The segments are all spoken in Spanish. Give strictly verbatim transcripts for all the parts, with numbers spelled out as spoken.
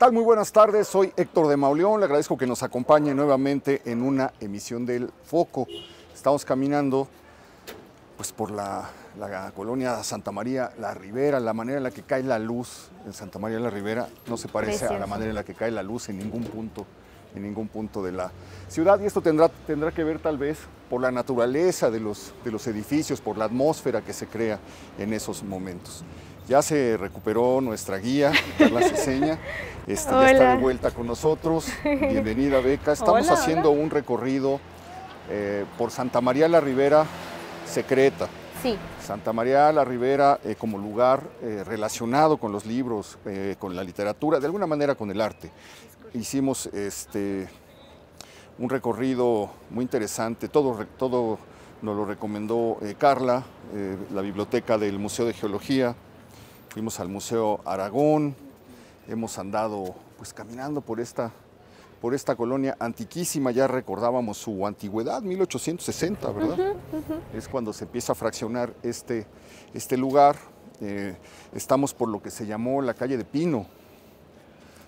tal? Muy buenas tardes, soy Héctor de Mauleón, le agradezco que nos acompañe nuevamente en una emisión del Foco. Estamos caminando pues, por la, la colonia Santa María la Ribera. La manera en la que cae la luz en Santa María la Ribera no se parece Precioso. a la manera en la que cae la luz en ningún punto, en ningún punto de la ciudad, y esto tendrá, tendrá que ver tal vez por la naturaleza de los, de los edificios, por la atmósfera que se crea en esos momentos. Ya se recuperó nuestra guía, Carla Ciseña, este, ya está de vuelta con nosotros. Bienvenida, Beca. Estamos hola, haciendo hola. un recorrido eh, por Santa María la Ribera secreta. Sí. Santa María la Ribera eh, como lugar eh, relacionado con los libros, eh, con la literatura, de alguna manera con el arte. Hicimos este, un recorrido muy interesante, todo... todo nos lo recomendó eh, Carla, eh, la biblioteca del Museo de Geología. Fuimos al Museo Aragón, hemos andado pues caminando por esta, por esta colonia antiquísima, ya recordábamos su antigüedad, mil ochocientos sesenta, ¿verdad? Uh-huh, uh-huh. Es cuando se empieza a fraccionar este, este lugar. Eh, estamos por lo que se llamó la calle de Pino.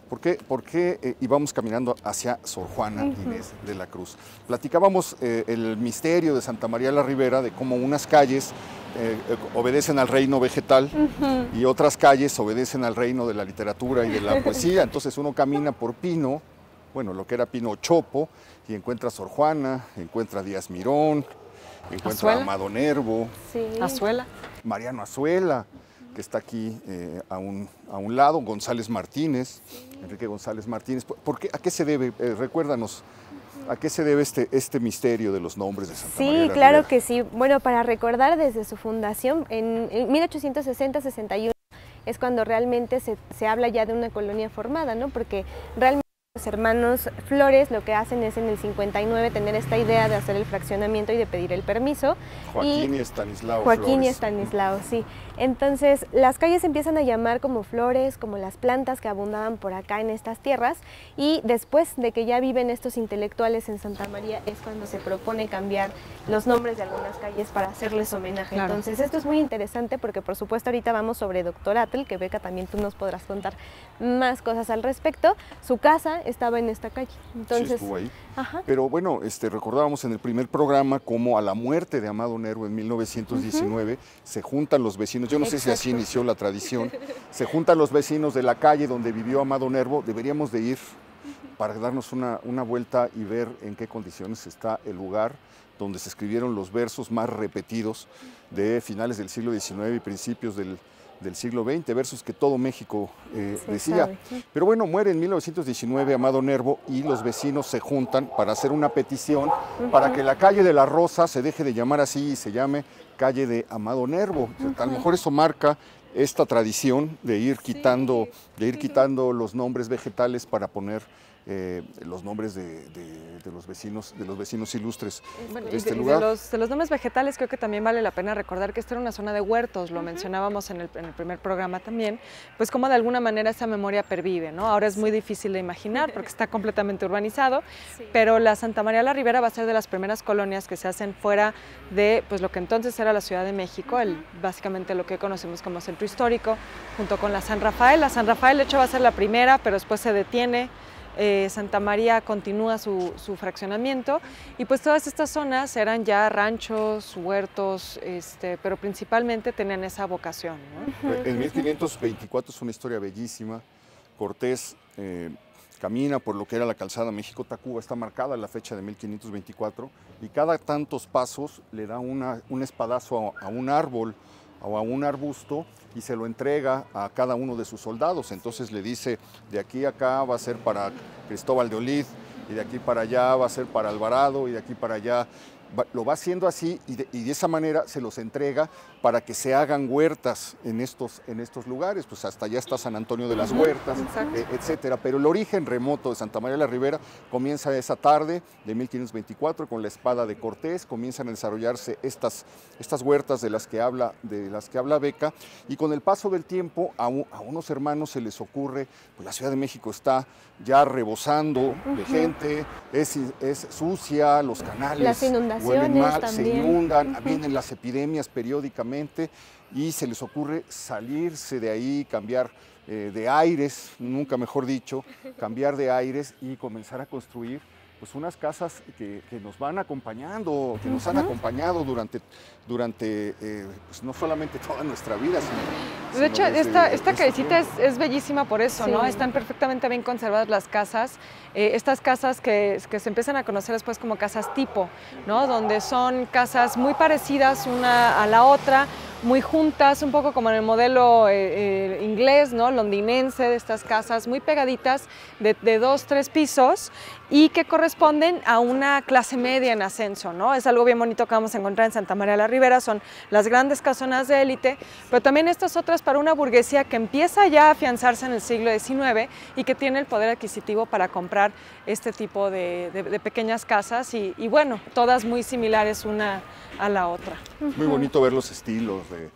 ¿Por qué, por qué eh, íbamos caminando hacia Sor Juana uh-huh. Inés de la Cruz? Platicábamos eh, el misterio de Santa María la Ribera, de cómo unas calles Eh, eh, obedecen al reino vegetal uh-huh. y otras calles obedecen al reino de la literatura y de la poesía. Entonces uno camina por Pino, bueno, lo que era Pino Chopo, y encuentra a Sor Juana, encuentra a Díaz Mirón, encuentra Azuela. a Amado Nervo, sí. Azuela. Mariano Azuela, que está aquí eh, a, un, a un lado, González Martínez, Enrique González Martínez. ¿Por qué, ¿A qué se debe? Eh, recuérdanos. ¿A qué se debe este, este misterio de los nombres de Santa María? Sí, claro que sí. Bueno, para recordar, desde su fundación, en mil ochocientos sesenta sesenta y uno, es cuando realmente se, se habla ya de una colonia formada, ¿no? Porque realmente los hermanos Flores lo que hacen es en el cincuenta y nueve tener esta idea de hacer el fraccionamiento y de pedir el permiso. Joaquín y, y Estanislao Joaquín Flores. y Estanislao, sí. Entonces, las calles empiezan a llamar como flores, como las plantas que abundaban por acá en estas tierras, y después de que ya viven estos intelectuales en Santa María es cuando se propone cambiar los nombres de algunas calles para hacerles homenaje. Claro. Entonces, esto es muy interesante porque, por supuesto, ahorita vamos sobre Doctor Atl, que Beca también tú nos podrás contar más cosas al respecto. Su casa estaba en esta calle. Entonces, sí, estuvo ahí. Ajá. Pero bueno, este, recordábamos en el primer programa cómo a la muerte de Amado Nervo en mil novecientos diecinueve uh-huh. se juntan los vecinos. Yo no Exacto. sé si así inició la tradición. Se juntan los vecinos de la calle donde vivió Amado Nervo. Deberíamos de ir para darnos una, una vuelta y ver en qué condiciones está el lugar donde se escribieron los versos más repetidos de finales del siglo diecinueve y principios del, del siglo veinte, versos que todo México eh, decía. Sabe. Pero bueno, muere en mil novecientos diecinueve Amado Nervo y los vecinos se juntan para hacer una petición uh-huh. para que la calle de la Rosa se deje de llamar así y se llame calle de Amado Nervo. Uh-huh. O sea, a lo mejor eso marca esta tradición de ir quitando, sí. de ir quitando los nombres vegetales para poner eh, los nombres de, de, de los vecinos, de los vecinos ilustres bueno, de este y de, lugar. De los, de los nombres vegetales creo que también vale la pena recordar que esta era una zona de huertos, lo uh-huh. mencionábamos en el, en el primer programa también, pues como de alguna manera esa memoria pervive, ¿no? Ahora es muy difícil de imaginar porque está completamente urbanizado, sí. pero la Santa María la Ribera va a ser de las primeras colonias que se hacen fuera de pues lo que entonces era la Ciudad de México, uh-huh. el, básicamente lo que conocemos como centro histórico, junto con la San Rafael. La San Rafael de hecho va a ser la primera, pero después se detiene. Eh, Santa María continúa su, su fraccionamiento y pues todas estas zonas eran ya ranchos, huertos, este, pero principalmente tenían esa vocación, ¿no? En mil quinientos veinticuatro es una historia bellísima. Cortés eh, camina por lo que era la calzada México-Tacuba, está marcada la fecha de mil quinientos veinticuatro y cada tantos pasos le da una, un espadazo a, a un árbol o a un arbusto y se lo entrega a cada uno de sus soldados. Entonces le dice, de aquí a acá va a ser para Cristóbal de Olid, y de aquí para allá va a ser para Alvarado, y de aquí para allá. Va, lo va haciendo así y de, y de esa manera se los entrega para que se hagan huertas en estos, en estos lugares. Pues hasta allá está San Antonio de las Huertas, eh, etcétera. Pero el origen remoto de Santa María la Ribera comienza esa tarde de mil quinientos veinticuatro con la espada de Cortés. Comienzan a desarrollarse estas, estas huertas de las que habla, de las que habla Beca. Y con el paso del tiempo a, un, a unos hermanos se les ocurre, pues la Ciudad de México está ya rebosando de gente, es, es sucia, los canales. Las inundaciones. Huelen mal, también. se inundan, uh-huh. vienen las epidemias periódicamente y se les ocurre salirse de ahí, cambiar eh, de aires, nunca mejor dicho, cambiar de aires y comenzar a construir pues unas casas que, que nos van acompañando, que nos han acompañado durante, durante eh, pues no solamente toda nuestra vida, sino... De hecho, sino desde, esta, esta callecita es, es bellísima por eso, sí, ¿no? Están perfectamente bien conservadas las casas, eh, estas casas que, que se empiezan a conocer después como casas tipo, ¿no? Donde son casas muy parecidas una a la otra, muy juntas, un poco como en el modelo eh, eh, inglés, ¿no? Londinense, de estas casas muy pegaditas, de, de dos, tres pisos, y que corresponden a una clase media en ascenso, ¿no? Es algo bien bonito que vamos a encontrar en Santa María la Ribera, son las grandes casonas de élite, pero también estas otras para una burguesía que empieza ya a afianzarse en el siglo diecinueve y que tiene el poder adquisitivo para comprar este tipo de, de, de pequeñas casas y, y, bueno, todas muy similares una a la otra. Muy bonito ver los estilos de,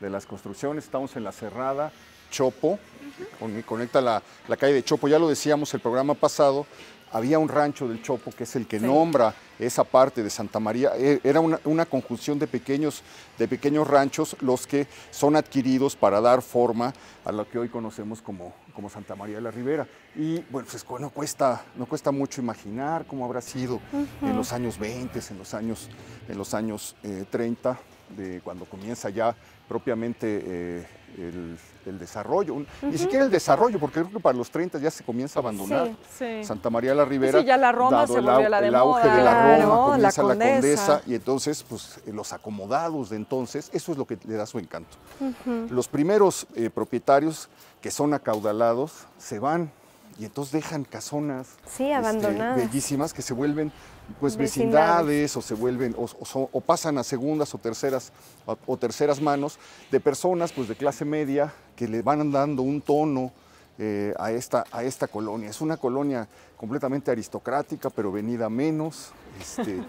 de las construcciones. Estamos en La Cerrada, Chopo, con, conecta la, la calle de Chopo, ya lo decíamos el programa pasado, había un rancho del Chopo, que es el que sí nombra esa parte de Santa María. Era una, una conjunción de pequeños, de pequeños ranchos, los que son adquiridos para dar forma a lo que hoy conocemos como, como Santa María de la Ribera. Y bueno, pues no cuesta, no cuesta mucho imaginar cómo habrá sido uh-huh. en los años veinte, en los años, en los años eh, treinta, de cuando comienza ya propiamente eh, el, el desarrollo, uh-huh. ni siquiera el desarrollo, porque creo que para los treinta ya se comienza a abandonar sí, sí. Santa María la Ribera, sí, ya la Roma dado se el, volvió la de el auge moda. De la Roma, claro, comienza la condesa. la condesa, y entonces pues los acomodados de entonces, eso es lo que le da su encanto. Uh-huh. Los primeros eh, propietarios que son acaudalados se van, y entonces dejan casonas sí, abandonadas. Este, bellísimas, que se vuelven pues vecindades, vecindades o se vuelven o, o, o pasan a segundas o terceras o, o terceras manos de personas pues de clase media que le van dando un tono eh, a esta a esta colonia. Es una colonia completamente aristocrática, pero venida menos, este,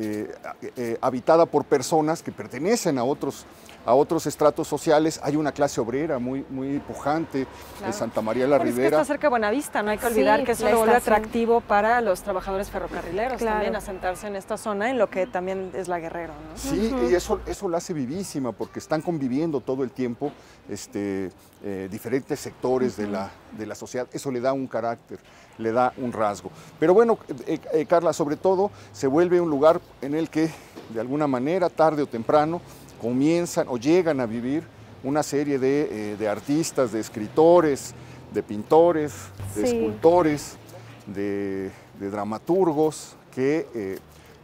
eh, eh, habitada por personas que pertenecen a otros a otros estratos sociales. Hay una clase obrera muy, muy pujante claro. de Santa María la Pero Ribera. Es que está cerca de Buenavista, no hay que olvidar sí, que eso lo vuelve atractivo para los trabajadores ferrocarrileros claro. también asentarse en esta zona, en lo que también es la Guerrero, ¿no? Sí, uh-huh. y eso, eso la hace vivísima, porque están conviviendo todo el tiempo este, eh, diferentes sectores uh-huh. de, la, de la sociedad. Eso le da un carácter, le da un rasgo. Pero bueno, eh, eh, Carla, sobre todo, se vuelve un lugar en el que, de alguna manera, tarde o temprano, comienzan o llegan a vivir una serie de, eh, de artistas, de escritores, de pintores, de sí. escultores, de, de dramaturgos que eh,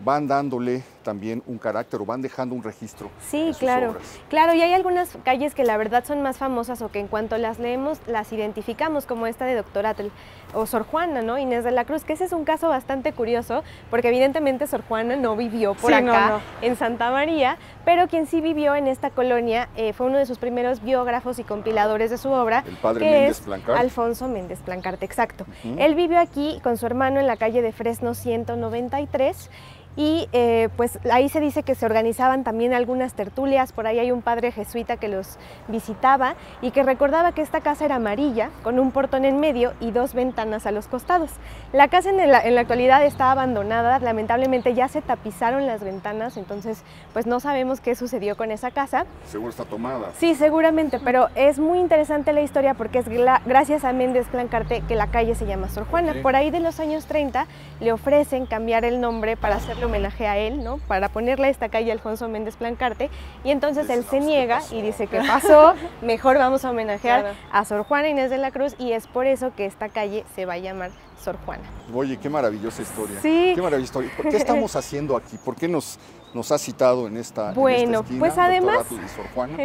van dándole también un carácter o van dejando un registro. Sí, sus claro, obras. claro, y hay algunas calles que la verdad son más famosas o que en cuanto las leemos las identificamos, como esta de Doctor Atl o Sor Juana, ¿no? Inés de la Cruz, que ese es un caso bastante curioso, porque evidentemente Sor Juana no vivió por sí, acá no, no. en Santa María, pero quien sí vivió en esta colonia eh, fue uno de sus primeros biógrafos y compiladores de su obra, el padre que Méndez es Plancarte. Alfonso Méndez Plancarte, exacto. Uh-huh. Él vivió aquí con su hermano en la calle de Fresno ciento noventa y tres. Y eh, pues ahí se dice que se organizaban también algunas tertulias, por ahí hay un padre jesuita que los visitaba y que recordaba que esta casa era amarilla, con un portón en medio y dos ventanas a los costados. La casa en la, en la actualidad está abandonada, lamentablemente ya se tapizaron las ventanas, entonces pues no sabemos qué sucedió con esa casa. Seguro está tomada. Sí, seguramente, pero es muy interesante la historia porque es gracias a Méndez Plancarte que la calle se llama Sor Juana. Okay. Por ahí de los años treinta le ofrecen cambiar el nombre para hacerlo homenaje a él, ¿no? Para ponerle esta calle Alfonso Méndez Plancarte, y entonces él se niega y dice que pasó, mejor vamos a homenajear claro. a Sor Juana Inés de la Cruz, y es por eso que esta calle se va a llamar Sor Juana. Oye, qué maravillosa historia. Sí. Qué maravillosa historia. ¿Por qué estamos haciendo aquí? ¿Por qué nos, nos ha citado en esta, bueno, en esta esquina, pues además, Doctor Atl y Sor Juana?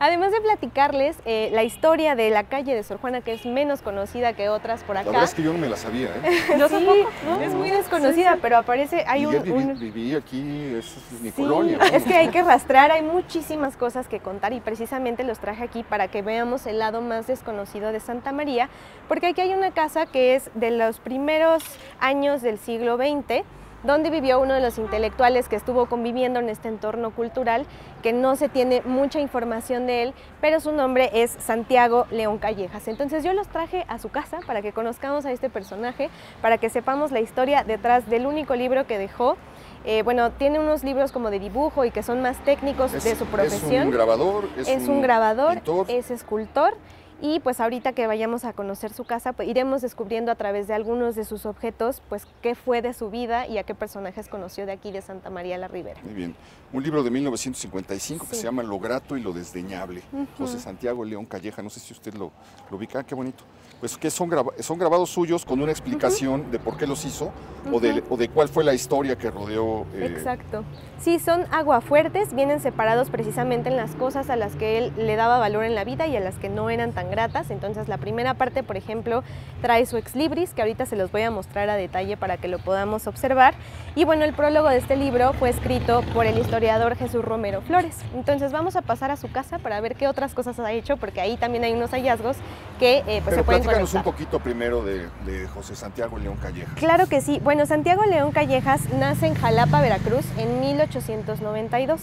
Además de platicarles eh, la historia de la calle de Sor Juana, que es menos conocida que otras por acá. La verdad es que yo no me la sabía, ¿eh? Yo sí, tampoco, ¿no? Es muy desconocida, sí, sí. pero aparece, hay Miguel un... Viví, viví aquí, es mi sí, colonia. ¿No? Es que hay que rastrear, hay muchísimas cosas que contar, y precisamente los traje aquí para que veamos el lado más desconocido de Santa María, porque aquí hay una casa que es de los primeros años del siglo veinte, donde vivió uno de los intelectuales que estuvo conviviendo en este entorno cultural, que no se tiene mucha información de él, pero su nombre es Santiago León Callejas. Entonces yo los traje a su casa para que conozcamos a este personaje, para que sepamos la historia detrás del único libro que dejó. Eh, bueno, tiene unos libros como de dibujo y que son más técnicos es, de su profesión. Es un grabador, es, es un, un grabador, pintor. Es escultor. y pues ahorita que vayamos a conocer su casa, pues iremos descubriendo a través de algunos de sus objetos, pues qué fue de su vida y a qué personajes conoció de aquí de Santa María la Ribera. Muy bien, un libro de mil novecientos cincuenta y cinco sí. que se llama Lo grato y lo desdeñable, uh-huh. José Santiago León Calleja, no sé si usted lo, lo ubica, qué bonito. Pues que son, graba son grabados suyos con una explicación uh-huh. de por qué los hizo uh-huh. o, de, o de cuál fue la historia que rodeó. Eh... Exacto. Sí, son aguafuertes, vienen separados precisamente en las cosas a las que él le daba valor en la vida y a las que no eran tan gratas. Entonces la primera parte, por ejemplo, trae su ex libris, que ahorita se los voy a mostrar a detalle para que lo podamos observar. Y bueno, el prólogo de este libro fue escrito por el historiador Jesús Romero Flores. Entonces vamos a pasar a su casa para ver qué otras cosas ha hecho, porque ahí también hay unos hallazgos que eh, pues, Pero se pueden Platícanos un poquito primero de, de José Santiago León Callejas. Claro que sí. Bueno, Santiago León Callejas nace en Jalapa, Veracruz, en mil ochocientos noventa y dos.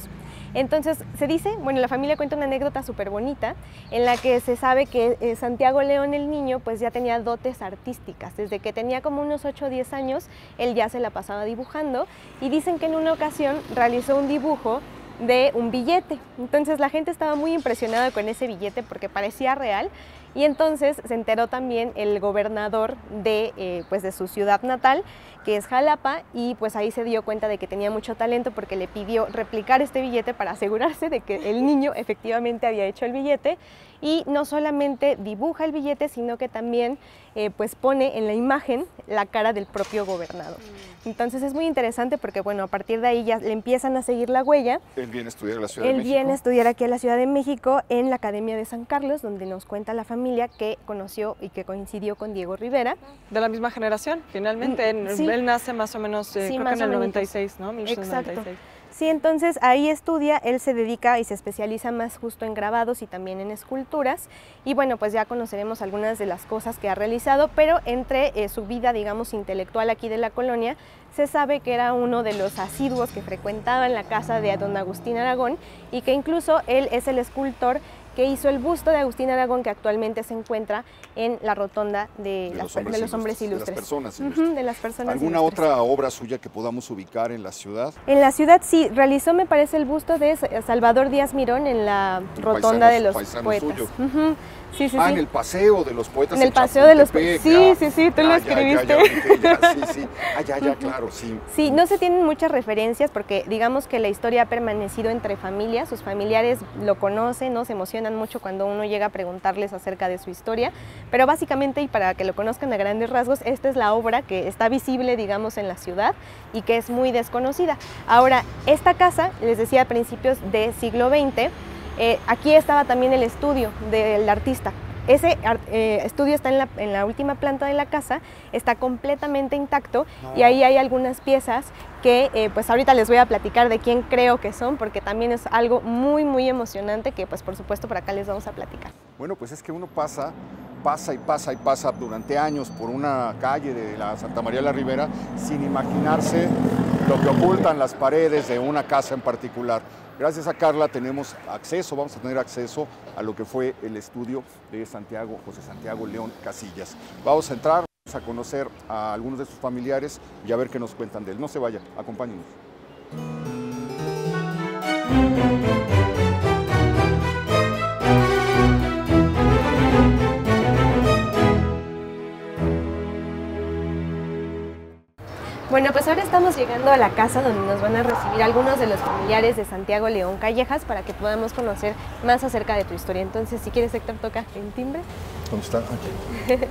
Entonces, se dice, bueno, la familia cuenta una anécdota súper bonita en la que se sabe que eh, Santiago León, el niño, pues ya tenía dotes artísticas. Desde que tenía como unos ocho o diez años, él ya se la pasaba dibujando y dicen que en una ocasión realizó un dibujo de un billete. Entonces, la gente estaba muy impresionada con ese billete porque parecía real. Y entonces se enteró también el gobernador de, eh, pues de su ciudad natal, que es Jalapa, y pues ahí se dio cuenta de que tenía mucho talento porque le pidió replicar este billete para asegurarse de que el niño efectivamente había hecho el billete. Y no solamente dibuja el billete, sino que también eh, pues pone en la imagen la cara del propio gobernador. Entonces es muy interesante porque, bueno, a partir de ahí ya le empiezan a seguir la huella. Él viene a estudiar a la Ciudad de México. Él viene a estudiar aquí a la Ciudad de México en la Academia de San Carlos, donde nos cuenta la familia que conoció y que coincidió con Diego Rivera. De la misma generación, finalmente. Sí. Él, él nace más o menos, eh, sí, creo más que en el noventa y seis, ¿no? mil novecientos noventa y seis. Exacto. Sí, entonces ahí estudia, él se dedica y se especializa más justo en grabados y también en esculturas. Y bueno, pues ya conoceremos algunas de las cosas que ha realizado, pero entre eh, su vida, digamos, intelectual aquí de la colonia, se sabe que era uno de los asiduos que frecuentaban la casa de don Agustín Aragón y que incluso él es el escultor que hizo el busto de Agustín Aragón que actualmente se encuentra en la rotonda de, de, las, los, hombres de los hombres ilustres. De las personas ilustres. Uh-huh, de las personas ¿Alguna ilustres. Otra obra suya que podamos ubicar en la ciudad? En la ciudad sí, realizó me parece el busto de Salvador Díaz Mirón en la el rotonda paisanos, de los poetas. Uh-huh. Sí, sí, ah, sí. En el paseo de los poetas. En el paseo de los poetas. Sí, sí, sí, tú ya, lo escribiste. Ya, ya, ya, ya, sí, sí. Ah, ya, ya, claro, sí. Sí, no se tienen muchas referencias porque digamos que la historia ha permanecido entre familias, sus familiares lo conocen, ¿no? Se emocionan mucho cuando uno llega a preguntarles acerca de su historia, pero básicamente, y para que lo conozcan a grandes rasgos, esta es la obra que está visible, digamos, en la ciudad y que es muy desconocida. Ahora, esta casa, les decía, a principios del siglo veinte, Eh, aquí estaba también el estudio del artista. Ese eh, estudio está en la, en la última planta de la casa, está completamente intacto y ahí hay algunas piezas que eh, pues ahorita les voy a platicar de quién creo que son, porque también es algo muy muy emocionante que pues por supuesto por acá les vamos a platicar. Bueno, pues es que uno pasa, pasa y pasa y pasa durante años por una calle de la Santa María de la Ribera sin imaginarse lo que ocultan las paredes de una casa en particular. Gracias a Carla tenemos acceso, vamos a tener acceso a lo que fue el estudio de Santiago, José Santiago León Casillas. Vamos a entrar, vamos a conocer a algunos de sus familiares y a ver qué nos cuentan de él. No se vaya, acompáñenos. Bueno, pues ahora estamos llegando a la casa donde nos van a recibir algunos de los familiares de Santiago León Callejas para que podamos conocer más acerca de tu historia. Entonces, si quieres, Héctor, toca el timbre. ¿Dónde está? Aquí.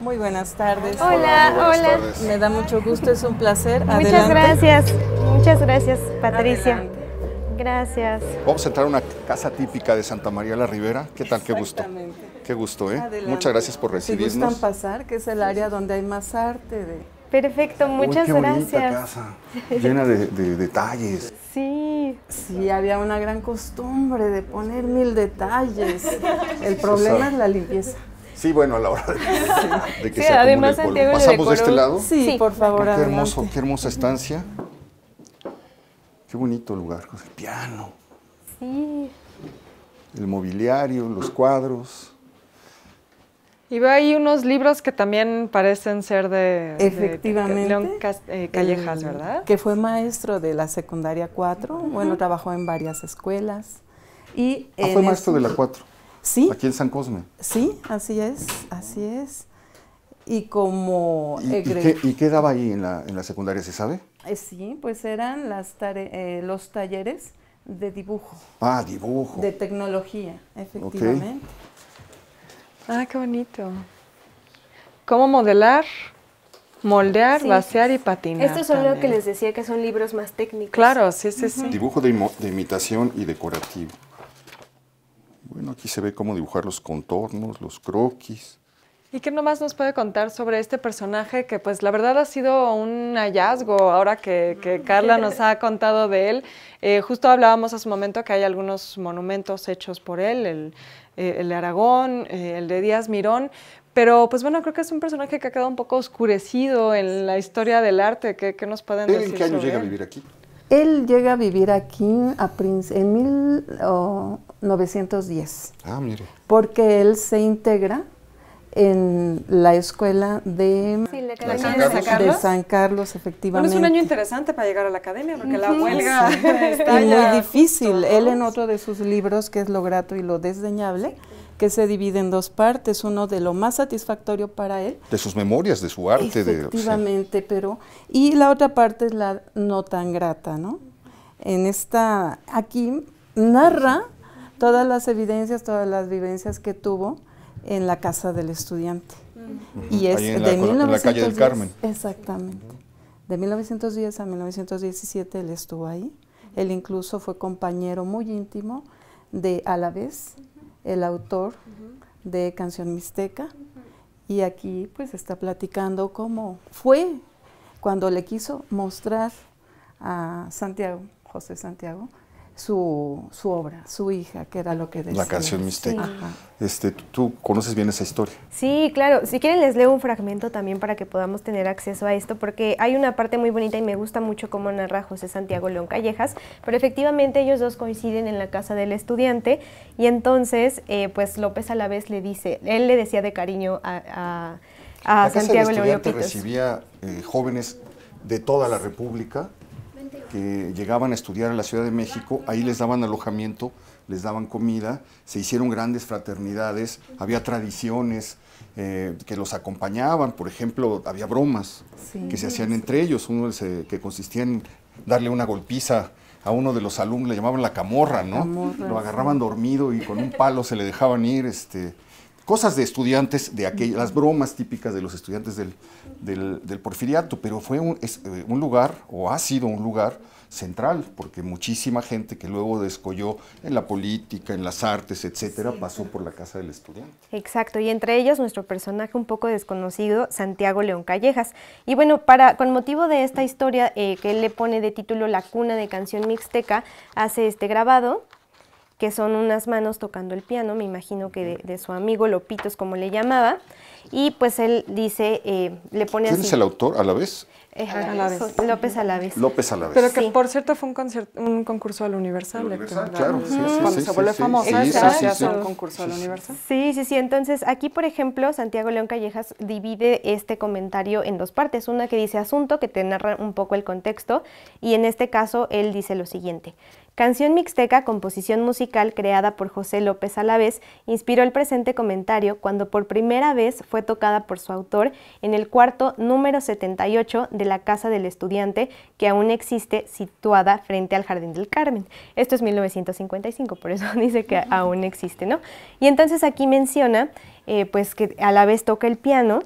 Muy buenas tardes. Hola, hola. Buenas hola. Tardes. Me da mucho gusto, es un placer. Adelante. Muchas gracias. Muchas gracias, Patricia. Adelante. Gracias. Vamos a entrar a una casa típica de Santa María la Ribera. ¿Qué tal? Qué gusto. Qué gusto, ¿eh? Adelante. Muchas gracias por recibirnos. Si gustan pasar, que es el área donde hay más arte. De... Perfecto, muchas Uy, qué gracias. Casa, llena de, de detalles. Sí, sí, había una gran costumbre de poner mil detalles. El problema es la limpieza. Sí, bueno, a la hora de, sí. de que sí, se además el polvo. ¿Pasamos de este lado? Sí, sí. Por favor, qué hermoso, qué hermosa estancia. Qué bonito lugar, con el piano, sí. El mobiliario, los cuadros, Y veo ahí unos libros que también parecen ser de, Efectivamente, de León eh, Callejas, el, ¿verdad? Que fue maestro de la secundaria cuatro, uh-huh. bueno, trabajó en varias escuelas. Y ah, fue maestro de la cuatro, ¿sí? Aquí en San Cosme. Sí, así es, así es. Y como... ¿Y, y, qué, y qué daba ahí en la, en la secundaria, se sabe? Eh, sí, pues eran las eh, los talleres de dibujo. Ah, dibujo. De tecnología, efectivamente. Okay. Ah, qué bonito. ¿Cómo modelar, moldear, sí. vaciar y patinar? Esto es lo que les decía, que son libros más técnicos. Claro, sí, sí, uh-huh. sí. Dibujo de, im de imitación y decorativo. Bueno, aquí se ve cómo dibujar los contornos, los croquis. ¿Y qué nomás nos puede contar sobre este personaje que, pues, la verdad ha sido un hallazgo ahora que, que Carla nos ha contado de él? Eh, justo hablábamos hace un momento que hay algunos monumentos hechos por él, el, eh, el de Aragón, eh, el de Díaz Mirón, pero, pues, bueno, creo que es un personaje que ha quedado un poco oscurecido en la historia del arte. ¿Qué, qué nos pueden decir sobre él? ¿En qué año llega a vivir aquí? Él llega a vivir aquí a Prince, en mil novecientos diez. Ah, mire. Porque él se integra en la escuela de, sí, la ¿La San de, San de San Carlos, efectivamente. Bueno, es un año interesante para llegar a la academia, porque uh-huh. la huelga sí. está y muy difícil. Justo. Él en otro de sus libros, que es Lo grato y lo desdeñable, que se divide en dos partes, uno de lo más satisfactorio para él. De sus memorias, de su arte. Efectivamente, de, sí. pero... Y la otra parte es la no tan grata, ¿no? En esta... Aquí narra todas las evidencias, todas las vivencias que tuvo en la casa del estudiante. Uh-huh. Y es de la, mil novecientos diez, en la calle del Carmen. Exactamente. De mil novecientos diez a mil novecientos diecisiete él estuvo ahí. Uh-huh. Él incluso fue compañero muy íntimo de Alavés, uh-huh. el autor uh-huh. de Canción Mixteca. Uh-huh. Y aquí pues está platicando cómo fue cuando le quiso mostrar a Santiago, José Santiago, Su, su obra, su hija, que era lo que decía. La Canción Mixteca. Sí. Este, ¿tú conoces bien esa historia? Sí, claro. Si quieren les leo un fragmento también para que podamos tener acceso a esto, porque hay una parte muy bonita y me gusta mucho cómo narra José Santiago León Callejas, pero efectivamente ellos dos coinciden en la casa del estudiante y entonces, eh, pues López Alavés le dice, él le decía de cariño a, a, a Santiago León Callejas. La casa del estudiante recibía eh, jóvenes de toda la República, que llegaban a estudiar a la Ciudad de México, ahí les daban alojamiento, les daban comida, se hicieron grandes fraternidades, había tradiciones eh, que los acompañaban, por ejemplo, había bromas sí, que se hacían sí. entre ellos, uno se, que consistía en darle una golpiza a uno de los alumnos, le llamaban la camorra, ¿no? Camorra, lo agarraban sí. dormido y con un palo se le dejaban ir, este... Cosas de estudiantes, de aquellas, las bromas típicas de los estudiantes del, del, del Porfiriato, pero fue un, es, un lugar, o ha sido un lugar central, porque muchísima gente que luego descolló en la política, en las artes, etcétera, sí, pasó por la casa del estudiante. Exacto, y entre ellos nuestro personaje un poco desconocido, Santiago León Callejas. Y bueno, para, con motivo de esta historia eh, que él le pone de título La cuna de Canción Mixteca, hace este grabado, que son unas manos tocando el piano, me imagino que de, de su amigo Lopitos, como le llamaba, y pues él dice, eh, le pone así. ¿Quién es el autor? ¿Alavés? Eh, Alavés. López Alavés. López Alavés. Pero que, sí. por cierto, fue un, un concurso al Universal. Universal, claro. Sí, sí, Cuando sí, se sí, vuelve sí, famosa, sí, sí, sí, sí, un concurso sí, al Universal. Sí, sí, sí. Entonces, aquí, por ejemplo, Santiago León Callejas divide este comentario en dos partes. Una que dice asunto, que te narra un poco el contexto, y en este caso, él dice lo siguiente. Canción Mixteca, composición musical creada por José López Alavés, inspiró el presente comentario cuando por primera vez fue tocada por su autor en el cuarto número setenta y ocho de la Casa del Estudiante, que aún existe, situada frente al Jardín del Carmen. Esto es mil novecientos cincuenta y cinco, por eso dice que aún existe, ¿no? Y entonces aquí menciona eh, pues que Alavés toca el piano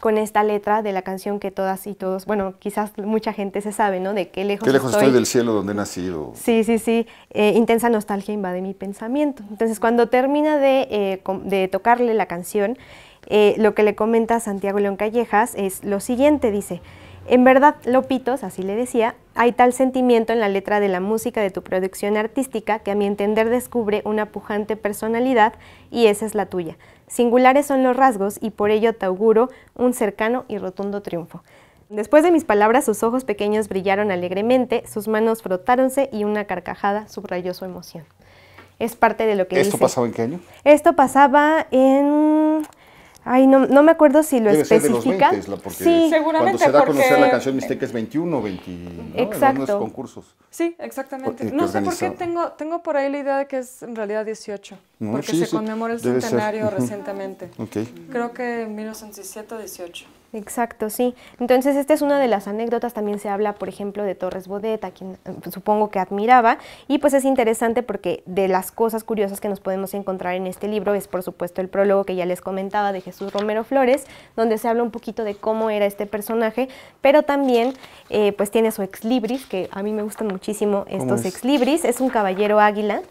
con esta letra de la canción que todas y todos, bueno, quizás mucha gente se sabe, ¿no? De qué lejos, qué lejos estoy. estoy del cielo donde he nacido. Sí, sí, sí. Eh, intensa nostalgia invade mi pensamiento. Entonces, cuando termina de, eh, de tocarle la canción, eh, lo que le comenta Santiago León Callejas es lo siguiente, dice... En verdad, Lopitos, así le decía, hay tal sentimiento en la letra de la música de tu producción artística que a mi entender descubre una pujante personalidad y esa es la tuya. Singulares son los rasgos y por ello te auguro un cercano y rotundo triunfo. Después de mis palabras, sus ojos pequeños brillaron alegremente, sus manos frotáronse y una carcajada subrayó su emoción. Es parte de lo que dice. ¿Esto pasaba en qué año? Esto pasaba en... Ay, no, no me acuerdo si lo especifican. Debe ser de los veinte, porque sí, seguramente cuando se da a conocer porque... la canción Mixteca es veintiuno, veinte, ¿no? Exacto. En unos concursos. Sí, exactamente. No sé por qué tengo, tengo por ahí la idea de que es en realidad dieciocho, no, porque sí, se sí, conmemora el centenario ser. recientemente. Okay. Creo que en mil novecientos diecisiete, dieciocho. Exacto, sí. Entonces, esta es una de las anécdotas. También se habla, por ejemplo, de Torres Bodet, a quien pues, supongo que admiraba. Y pues es interesante porque de las cosas curiosas que nos podemos encontrar en este libro es, por supuesto, el prólogo que ya les comentaba de Jesús Romero Flores, donde se habla un poquito de cómo era este personaje, pero también eh, pues tiene su ex libris, que a mí me gustan muchísimo estos ex libris. Es un caballero águila.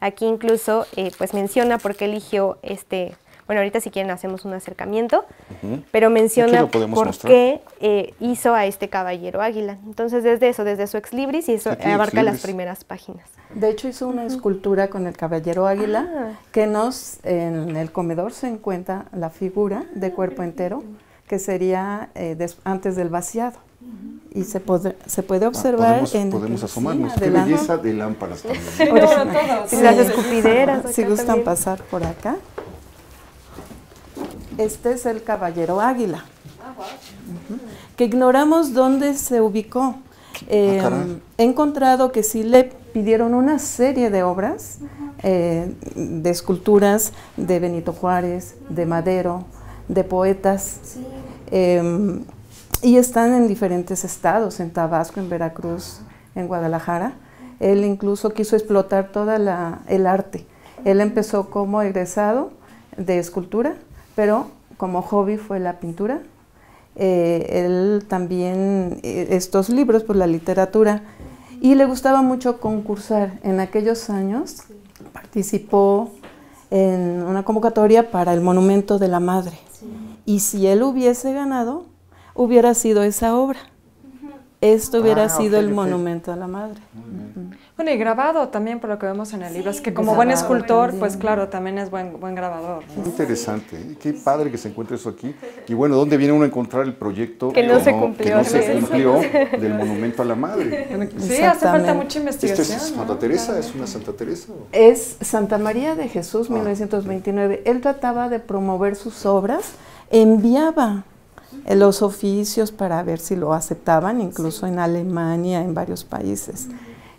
Aquí incluso eh, pues menciona por qué eligió este... Bueno, ahorita si quieren hacemos un acercamiento, uh-huh. pero menciona por mostrar. qué eh, hizo a este caballero águila. Entonces, desde eso, desde su ex libris, y eso Aquí abarca ex libris. las primeras páginas. De hecho, hizo una uh-huh. escultura con el caballero águila, ah. que nos, en el comedor se encuentra la figura de cuerpo entero, que sería eh, des, antes del vaciado. Uh-huh. Y se, pod se puede observar ah, podemos, en... Podemos asomarnos. Sí, qué belleza de lámparas también. Sí, bueno, todas. Sí, las escupideras. Si gustan también. pasar por acá. Este es el caballero águila, uh-huh, que ignoramos dónde se ubicó. Eh, ah, he encontrado que sí le pidieron una serie de obras, eh, de esculturas de Benito Juárez, de Madero, de poetas, sí. eh, y están en diferentes estados, en Tabasco, en Veracruz, en Guadalajara. Él incluso quiso explotar toda la, el arte. Él empezó como egresado de escultura, pero como hobby fue la pintura. Eh, él también, eh, estos libros, pues la literatura, y le gustaba mucho concursar. En aquellos años participó en una convocatoria para el Monumento de la Madre, y si él hubiese ganado, hubiera sido esa obra. Esto hubiera ah, sido okay, el Monumento okay. a la Madre. Uh-huh. Bueno, y grabado también, por lo que vemos en el sí, libro. Es que como buen escultor, bien, pues claro, también es buen, buen grabador, ¿no? Muy interesante. Sí. Qué padre que se encuentre eso aquí. Y bueno, ¿dónde viene uno a encontrar el proyecto que no, no, se, cumplió, que no se cumplió del Monumento a la Madre? Sí, hace falta mucha investigación. ¿Esto es Santa ¿no? Teresa? Claro. ¿Es una Santa Teresa? Es Santa María de Jesús, ah, mil novecientos veintinueve. Sí. Él trataba de promover sus obras, enviaba los oficios para ver si lo aceptaban, incluso sí. en Alemania, en varios países.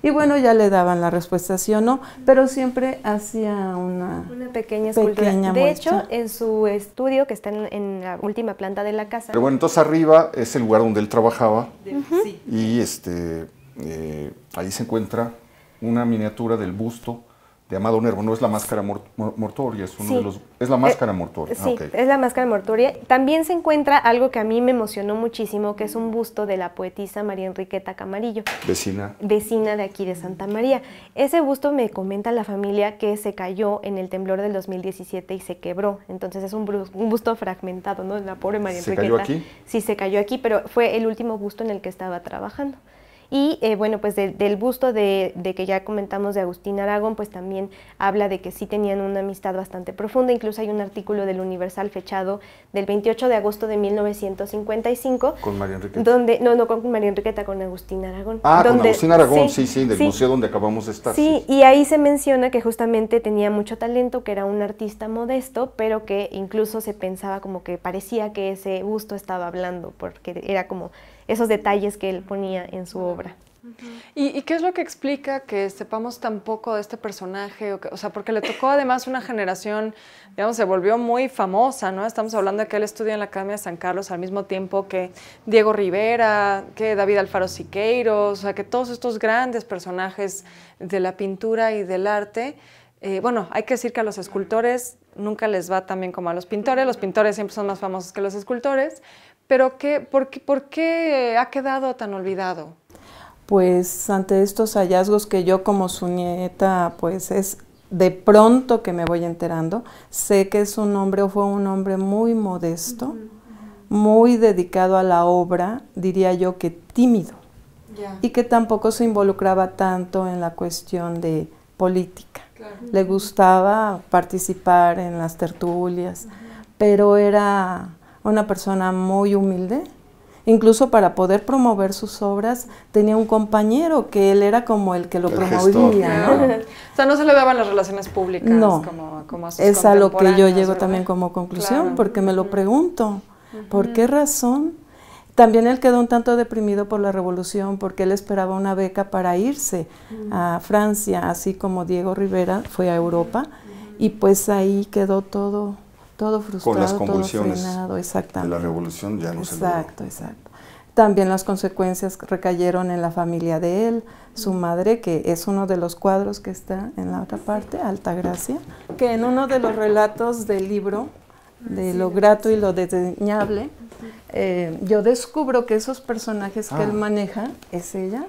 Y bueno, ya le daban la respuesta sí o no, pero siempre hacía una, una pequeña escultura. Pequeña de muestra. hecho, en su estudio, que está en, en la última planta de la casa. Pero bueno, entonces arriba es el lugar donde él trabajaba, uh-huh. y este, eh, ahí se encuentra una miniatura del busto de Amado Nervo. No es la máscara mort mortuoria, es uno sí. de los, es la máscara eh, mortuoria. Sí, ah, okay. es la máscara mortuoria. También se encuentra algo que a mí me emocionó muchísimo, que es un busto de la poetisa María Enriqueta Camarillo. Vecina. Vecina de aquí de Santa María. Ese busto, me comenta la familia, que se cayó en el temblor del dos mil diecisiete y se quebró. Entonces es un, un busto fragmentado, ¿no? La pobre María Enriqueta. ¿Se cayó aquí? Sí, se cayó aquí, pero fue el último busto en el que estaba trabajando. Y eh, bueno, pues de, del busto de, de que ya comentamos de Agustín Aragón, pues también habla de que sí tenían una amistad bastante profunda. Incluso hay un artículo del Universal fechado del veintiocho de agosto de mil novecientos cincuenta y cinco. ¿Con María Enriqueta? Donde, no, no con María Enriqueta, con Agustín Aragón. Ah, donde, con Agustín Aragón, sí, sí, sí del sí, museo donde acabamos de estar. Sí, sí, y ahí se menciona que justamente tenía mucho talento, que era un artista modesto, pero que incluso se pensaba como que parecía que ese busto estaba hablando, porque era como... esos detalles que él ponía en su obra. ¿Y, y qué es lo que explica que sepamos tan poco de este personaje? O, que, o sea, porque le tocó además una generación, digamos, se volvió muy famosa, ¿no? Estamos hablando de que él estudia en la Academia de San Carlos al mismo tiempo que Diego Rivera, que David Alfaro Siqueiros, o sea, que todos estos grandes personajes de la pintura y del arte. Eh, bueno, hay que decir que a los escultores nunca les va tan bien como a los pintores. Los pintores siempre son más famosos que los escultores. ¿Pero qué, por, qué, por qué ha quedado tan olvidado? Pues ante estos hallazgos que yo como su nieta, pues es de pronto que me voy enterando, sé que es un hombre o fue un hombre muy modesto, uh-huh. muy dedicado a la obra, diría yo que tímido, yeah. y que tampoco se involucraba tanto en la cuestión de política. Claro. Le gustaba participar en las tertulias, uh-huh. pero era... una persona muy humilde Incluso para poder promover sus obras tenía un compañero que él era como el que lo el promovía. Gestor, ¿no? ¿no? O sea, no se le daban las relaciones públicas no, como, como a sus contemporáneos. Es a lo que yo llego, ¿verdad?, también como conclusión, claro, porque me lo pregunto. Uh-huh. ¿Por qué razón? También él quedó un tanto deprimido por la revolución, porque él esperaba una beca para irse uh-huh. a Francia, así como Diego Rivera fue a Europa, uh-huh. y pues ahí quedó todo... todo frustrado, con las convulsiones todo frenado, exactamente. De la revolución ya no exacto, se Exacto, exacto. También las consecuencias recayeron en la familia de él, su madre, que es uno de los cuadros que está en la otra parte, Altagracia, que en uno de los relatos del libro, de lo grato y lo desdeñable, eh, yo descubro que esos personajes ah. que él maneja, es ella,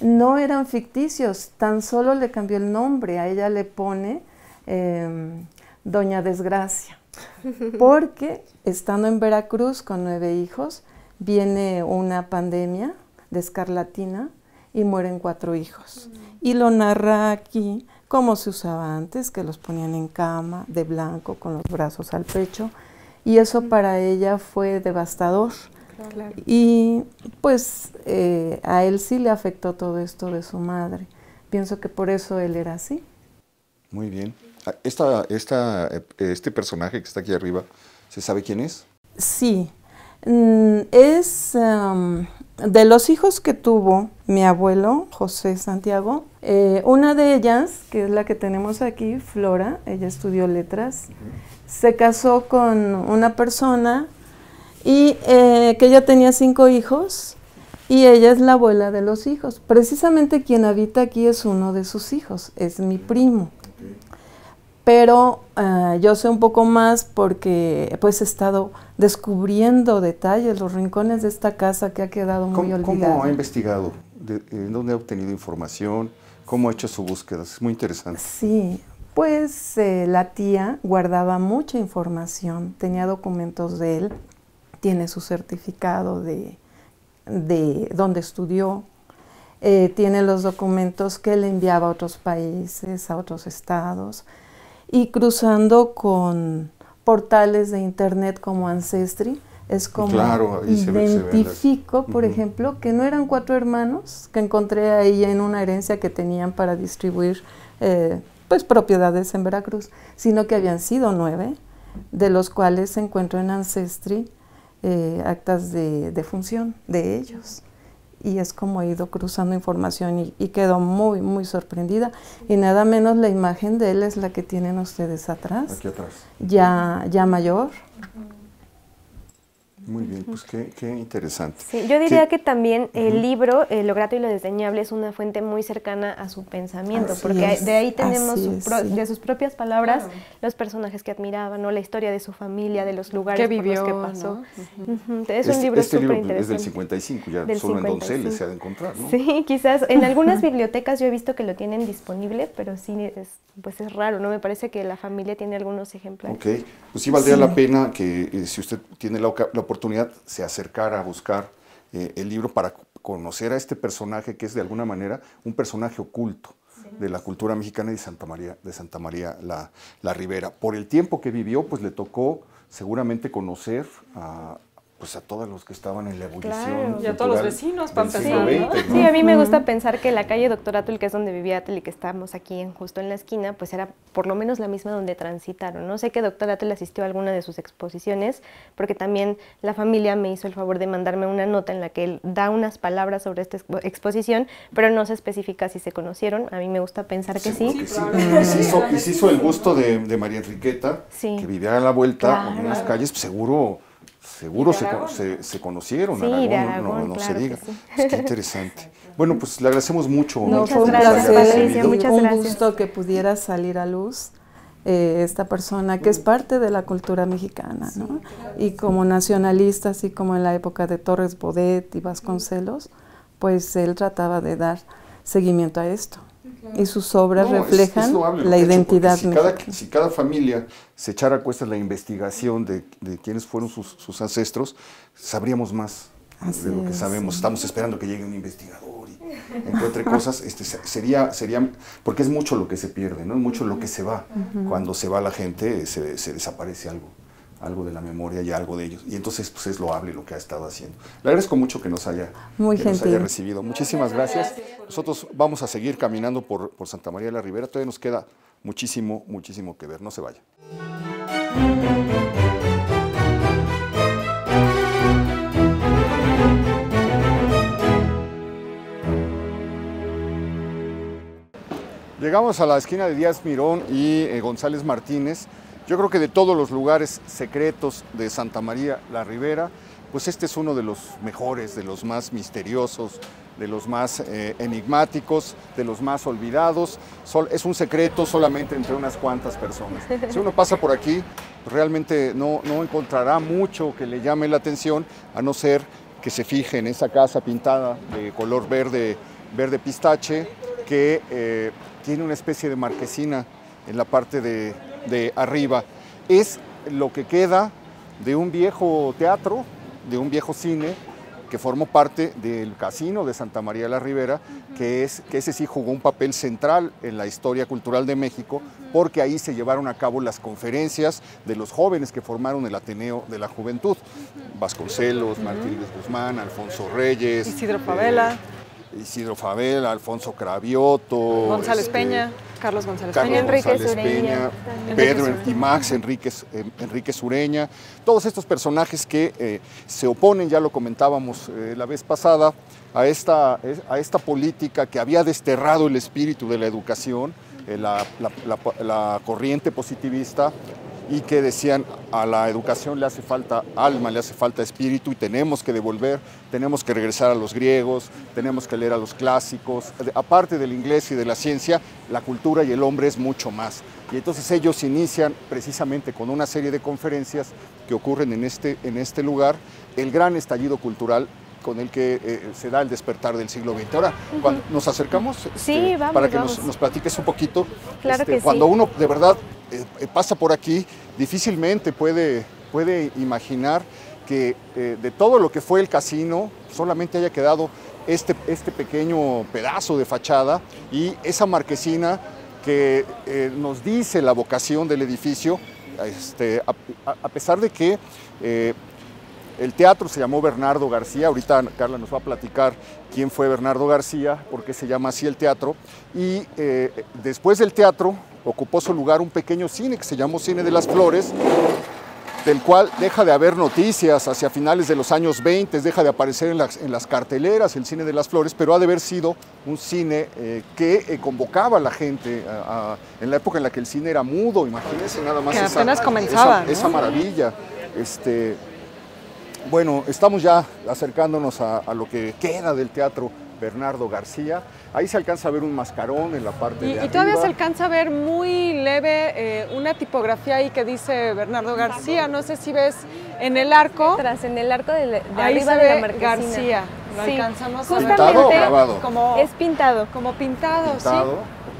no eran ficticios, tan solo le cambió el nombre, a ella le pone eh, Doña Desgracia. Porque estando en Veracruz con nueve hijos, viene una pandemia de escarlatina y mueren cuatro hijos. Y lo narra aquí como se usaba antes, que los ponían en cama, de blanco, con los brazos al pecho. Y eso para ella fue devastador. Claro. Y pues eh, a él sí le afectó todo esto de su madre. Pienso que por eso él era así. Muy bien. Esta, esta, este personaje que está aquí arriba, ¿se sabe quién es? Sí, es um, de los hijos que tuvo mi abuelo, José Santiago. Eh, una de ellas, que es la que tenemos aquí, Flora, ella estudió letras, se casó con una persona y eh, que ella tenía cinco hijos y ella es la abuela de los hijos. Precisamente quien habita aquí es uno de sus hijos, es mi primo. Pero uh, yo sé un poco más porque pues he estado descubriendo detalles, los rincones de esta casa que ha quedado muy olvidada. ¿Cómo ha investigado? ¿De, de dónde ha obtenido información? ¿Cómo ha hecho su búsqueda? Es muy interesante. Sí, pues eh, la tía guardaba mucha información, tenía documentos de él, tiene su certificado de, de dónde estudió, eh, tiene los documentos que le enviaba a otros países, a otros estados, y cruzando con portales de internet como Ancestry, es como claro, identifico, se ve, se por uh-huh. ejemplo, que no eran cuatro hermanos, que encontré a ella en una herencia que tenían para distribuir eh, pues propiedades en Veracruz, sino que habían sido nueve, de los cuales se encuentro en Ancestry eh, actas de, de función de ellos. Y es como he ido cruzando información y, y quedó muy, muy sorprendida. Y nada menos la imagen de él es la que tienen ustedes atrás. Aquí atrás. Ya, ya mayor. Muy bien, pues qué, qué interesante. Sí, yo diría ¿Qué? que también el libro, eh, Lo grato y lo desdeñable, es una fuente muy cercana a su pensamiento, así porque es, de ahí tenemos su es, pro, sí. de sus propias palabras claro. los personajes que admiraban, ¿no?, la historia de su familia, de los lugares que vivió, por los que pasó. ¿No? Uh-huh. Es este, un libro súper interesante. Este libro es del cincuenta y cinco, ya del solo cincuenta y cinco. En Donceles se ha de encontrar, ¿no? Sí, quizás en algunas bibliotecas yo he visto que lo tienen disponible, pero sí es, pues es raro, ¿no? Me parece que la familia tiene algunos ejemplares. Ok, pues sí valdría sí. la pena que eh, si usted tiene la, la oportunidad oportunidad se acercara a buscar eh, el libro para conocer a este personaje que es de alguna manera un personaje oculto de la cultura mexicana y de Santa María, de Santa María la, la Ribera. Por el tiempo que vivió, pues le tocó seguramente conocer a, pues, a todos los que estaban en la ebullición claro. y a todos los vecinos para empezar. Sí, ¿no? sí, a mí me gusta pensar que la calle Doctor Atl, que es donde vivía Atl y que estamos aquí en, justo en la esquina, pues era por lo menos la misma donde transitaron. No sé que Doctor Atl asistió a alguna de sus exposiciones, porque también la familia me hizo el favor de mandarme una nota en la que él da unas palabras sobre esta expo exposición, pero no se especifica si se conocieron. A mí me gusta pensar que sí. sí. sí. Y, se hizo, y se hizo el gusto de, de María Enriqueta, sí. que vivía a la vuelta claro. en unas calles, pues, seguro... Seguro se, se, se conocieron, sí, Aragón, Aragón, no, no claro se diga. Sí. Pues qué interesante. Bueno, pues le agradecemos mucho. No, muchas, muchas gracias, Patricia, muchas gracias. Un gusto que pudiera salir a luz eh, esta persona que es parte de la cultura mexicana, sí, ¿no? Claro, y como nacionalista, así como en la época de Torres Bodet y Vasconcelos, pues él trataba de dar seguimiento a esto. Y sus obras no, reflejan es, es loable, la identidad si mexicana. Cada, si cada familia se echara a cuestas la investigación de, de quiénes fueron sus, sus ancestros, sabríamos más así de lo que es, sabemos. Sí. Estamos esperando que llegue un investigador y encuentre cosas. Este, sería, sería, porque es mucho lo que se pierde, ¿no? Es mucho lo que se va. Uh-huh. Cuando se va la gente, se, se desaparece algo. algo de la memoria y algo de ellos. Y entonces pues es loable lo que ha estado haciendo. Le agradezco mucho que nos haya, Muy que nos haya recibido. Muchísimas gracias. Nosotros vamos a seguir caminando por, por Santa María de la Ribera. Todavía nos queda muchísimo, muchísimo que ver. No se vaya. Llegamos a la esquina de Díaz Mirón y eh, González Martínez. Yo creo que de todos los lugares secretos de Santa María la Ribera, pues este es uno de los mejores, de los más misteriosos, de los más eh, enigmáticos, de los más olvidados. Sol, es un secreto solamente entre unas cuantas personas. Si uno pasa por aquí, realmente no, no encontrará mucho que le llame la atención, a no ser que se fije en esa casa pintada de color verde, verde pistache, que eh, tiene una especie de marquesina en la parte de... de arriba. Es lo que queda de un viejo teatro, de un viejo cine que formó parte del casino de Santa María de la Ribera, uh-huh. que, es, que ese sí jugó un papel central en la historia cultural de México, uh-huh. porque ahí se llevaron a cabo las conferencias de los jóvenes que formaron el Ateneo de la Juventud. Uh-huh. Vasconcelos, uh-huh. Martínez Guzmán, Alfonso Reyes, Isidro Favela. Eh, Isidro Favela, Alfonso Cravioto, González este, Peña, Carlos González Carlos Peña, González Peña, Pedro y Max Enríquez, eh, Enríquez Ureña, todos estos personajes que eh, se oponen, ya lo comentábamos eh, la vez pasada, a esta, a esta política que había desterrado el espíritu de la educación, eh, la, la, la, la corriente positivista, y que decían a la educación le hace falta alma, le hace falta espíritu y tenemos que devolver, tenemos que regresar a los griegos, tenemos que leer a los clásicos. Aparte del inglés y de la ciencia, la cultura y el hombre es mucho más. Y entonces ellos inician precisamente con una serie de conferencias que ocurren en este, en este lugar, el gran estallido cultural con el que eh, se da el despertar del siglo veinte. Ahora, uh-huh. cuando nos acercamos, sí, este, vamos, para que vamos. Nos, nos platiques un poquito, claro este, que cuando sí. uno de verdad eh, pasa por aquí, difícilmente puede, puede imaginar que eh, de todo lo que fue el casino, solamente haya quedado este, este pequeño pedazo de fachada y esa marquesina que eh, nos dice la vocación del edificio, este, a, a pesar de que... Eh, El teatro se llamó Bernardo García, ahorita Carla nos va a platicar quién fue Bernardo García, por qué se llama así el teatro, y eh, después del teatro ocupó su lugar un pequeño cine que se llamó Cine de las Flores, del cual deja de haber noticias hacia finales de los años veinte, deja de aparecer en las, en las carteleras el Cine de las Flores, pero ha de haber sido un cine eh, que eh, convocaba a la gente a, a, en la época en la que el cine era mudo, imagínense nada más que esa, apenas comenzaba, esa, ¿no? esa maravilla. Este, Bueno, estamos ya acercándonos a, a lo que queda del teatro Bernardo García. Ahí se alcanza a ver un mascarón en la parte y, de arriba. Y todavía se alcanza a ver muy leve eh, una tipografía ahí que dice Bernardo García. No sé si ves en el arco. Tras, en el arco de, de ahí arriba se ve de la marquesina. García. Lo sí. alcanzamos a ver. ¿Pintado o grabado? Como, es pintado. Como pintado, pintado,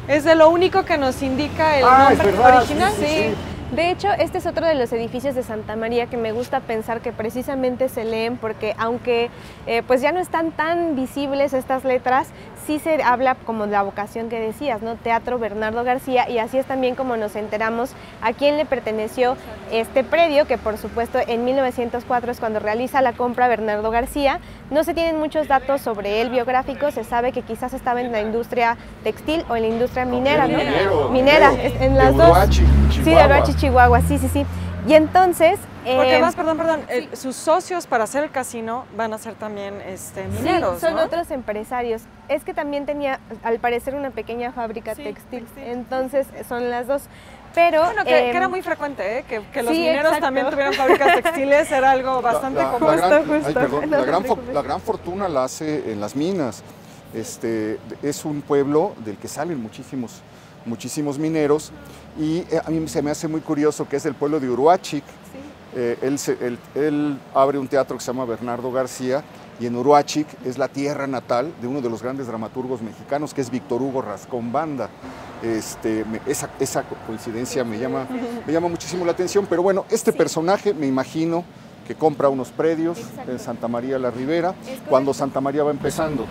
sí. Es de lo único que nos indica el ah, nombre es verdad, original. Sí. sí, sí. sí. De hecho, este es otro de los edificios de Santa María que me gusta pensar que precisamente se leen porque aunque eh, pues ya no están tan visibles estas letras, sí se habla como la vocación que decías, ¿no? Teatro Bernardo García, y así es también como nos enteramos a quién le perteneció este predio, que por supuesto en mil novecientos cuatro es cuando realiza la compra Bernardo García. No se tienen muchos datos sobre él biográfico, se sabe que quizás estaba en la industria textil o en la industria minera, ¿no? Minero, minera, minero, en las dos. Uruachi, sí, de Uruachi, Chihuahua, sí, sí, sí. Y entonces... Eh, Porque además, perdón, perdón, sí. eh, sus socios para hacer el casino van a ser también este, mineros, sí, son ¿no? otros empresarios. Es que también tenía, al parecer, una pequeña fábrica sí, textil. textil. Entonces, son las dos. Pero, bueno, que, eh, que era muy frecuente, ¿eh? que, que los sí, mineros exacto. también tuvieran fábricas textiles, era algo bastante común. La gran fortuna la hace en las minas. Este, es un pueblo del que salen muchísimos... muchísimos mineros, y a mí se me hace muy curioso que es del pueblo de Uruachi. Sí. Eh, él, se, él, él abre un teatro que se llama Bernardo García, y en Uruachi es la tierra natal de uno de los grandes dramaturgos mexicanos, que es Víctor Hugo Rascón Banda. Este, me, esa, esa coincidencia me llama, me llama muchísimo la atención, pero bueno, este sí. personaje me imagino que compra unos predios Exacto. en Santa María la Ribera, cuando Santa María va empezando.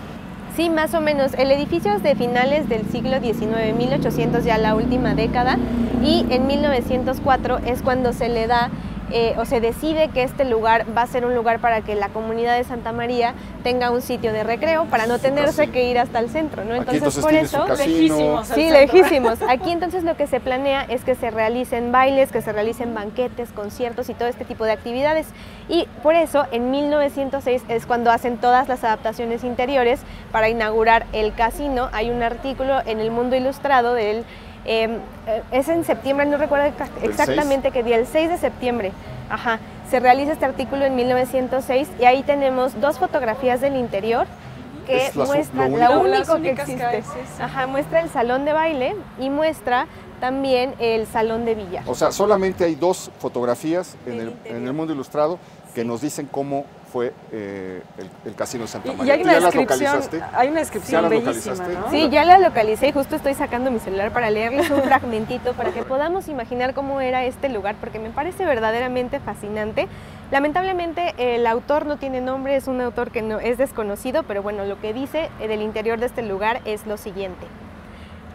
Sí, más o menos. El edificio es de finales del siglo diecinueve, mil ochocientos, ya la última década, y en mil novecientos cuatro es cuando se le da eh, o se decide que este lugar va a ser un lugar para que la comunidad de Santa María tenga un sitio de recreo para no tenerse que ir hasta el centro, ¿no? Entonces, entonces por eso, lejísimos, sí, lejísimos. Aquí entonces lo que se planea es que se realicen bailes, que se realicen banquetes, conciertos y todo este tipo de actividades. Y por eso en mil novecientos seis es cuando hacen todas las adaptaciones interiores para inaugurar el casino. Hay un artículo en El Mundo Ilustrado del... Eh, es en septiembre, no recuerdo exactamente qué día, el seis de septiembre, ajá, se realiza este artículo en mil novecientos seis y ahí tenemos dos fotografías del interior que muestran lo único que existe, ajá, muestra el salón de baile y muestra también el salón de billar. O sea, solamente hay dos fotografías en el, en el Mundo Ilustrado que nos dicen cómo fue eh, el, el Casino de Santa María. Y hay una descripción, hay una descripción bellísima, ¿no? Sí, ya la localicé y justo estoy sacando mi celular para leerles un fragmentito para que podamos imaginar cómo era este lugar, porque me parece verdaderamente fascinante. Lamentablemente el autor no tiene nombre, es un autor que no, es desconocido, pero bueno, lo que dice del interior de este lugar es lo siguiente.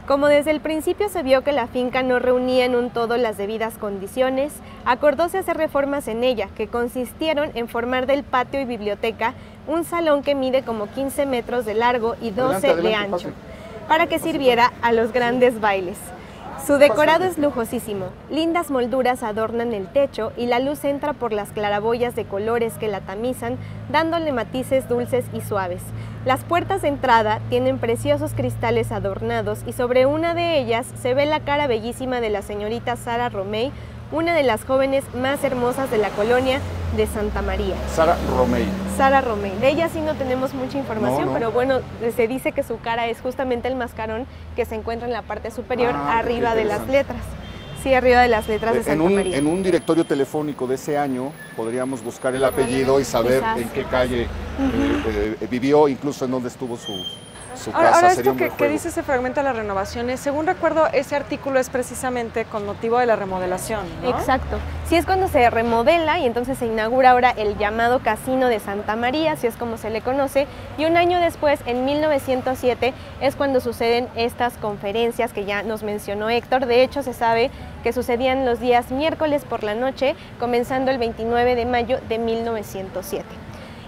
Como desde el principio se vio que la finca no reunía en un todo las debidas condiciones, acordóse hacer reformas en ella, que consistieron en formar del patio y biblioteca un salón que mide como quince metros de largo y doce de ancho, para que sirviera a los grandes bailes. Su decorado es lujosísimo, lindas molduras adornan el techo y la luz entra por las claraboyas de colores que la tamizan, dándole matices dulces y suaves. Las puertas de entrada tienen preciosos cristales adornados y sobre una de ellas se ve la cara bellísima de la señorita Sara Romey, una de las jóvenes más hermosas de la colonia de Santa María. Sara Romey. Sara Romey. De ella sí no tenemos mucha información, no, no. pero bueno, se dice que su cara es justamente el mascarón que se encuentra en la parte superior, ah, arriba de las letras. Sí, arriba de las letras de Santa María. En un directorio telefónico de ese año podríamos buscar el apellido y saber Quizás. en qué calle uh-huh. eh, eh, vivió, incluso en dónde estuvo su, su ahora, casa. Ahora, Sería esto que, que dice ese fragmento de las renovaciones, según recuerdo, ese artículo es precisamente con motivo de la remodelación, ¿no? Exacto. Sí, es cuando se remodela y entonces se inaugura ahora el llamado Casino de Santa María, así es como se le conoce, y un año después, en mil novecientos siete, es cuando suceden estas conferencias que ya nos mencionó Héctor. De hecho, se sabe que sucedían los días miércoles por la noche, comenzando el veintinueve de mayo de mil novecientos siete.